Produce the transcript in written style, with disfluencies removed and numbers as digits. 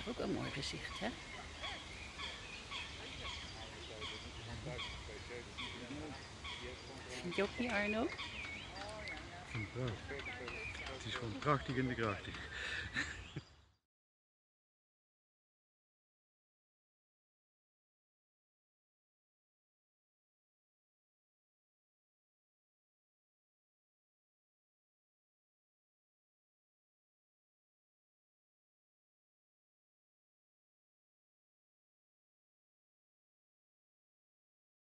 is ook een mooi gezicht, hè? Vind je ook niet, Arno? Ik vind het wel. Het is gewoon prachtig en krachtig.